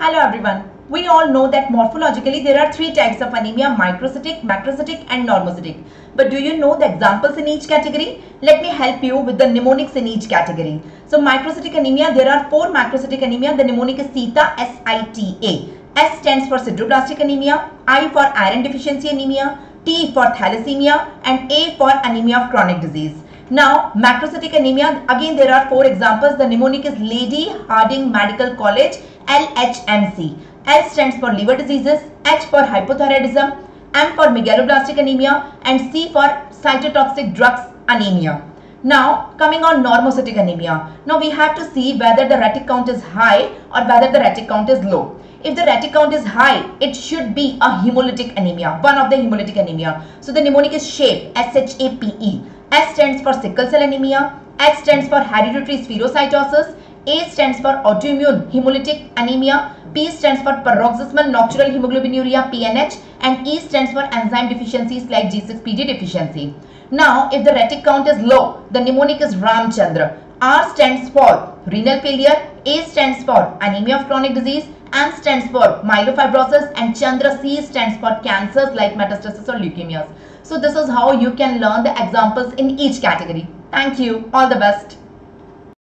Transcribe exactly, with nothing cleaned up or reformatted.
Hello everyone. We all know that morphologically there are three types of anemia: microcytic, macrocytic and normocytic. But do you know the examples in each category? Let me help you with the mnemonics in each category. So microcytic anemia, there are four microcytic anemia. The mnemonic is SITA, S I T A. S stands for sideroblastic anemia, I for iron deficiency anemia, T for thalassemia and A for anemia of chronic disease. Now macrocytic anemia, again there are four examples. The mnemonic is Lady Harding Medical College, L H M C. L stands for liver diseases, H for hypothyroidism, M for megaloblastic anemia and C for cytotoxic drugs anemia. Now coming on normocytic anemia. Now we have to see whether the retic count is high or whether the retic count is low. If the retic count is high, it should be a hemolytic anemia, one of the hemolytic anemia. So the mnemonic is SHAPE, S H A P E. S stands for sickle cell anemia, H stands for hereditary spherocytosis, A stands for autoimmune hemolytic anemia, P stands for paroxysmal nocturnal hemoglobinuria, P N H, and E stands for enzyme deficiencies like G six P D deficiency. Now, if the retic count is low, the mnemonic is Ramchandra. R stands for renal failure, A stands for anemia of chronic disease, M stands for myelofibrosis, and Chandra, C stands for cancers like metastasis or leukemias. So this is how you can learn the examples in each category. Thank you. All the best.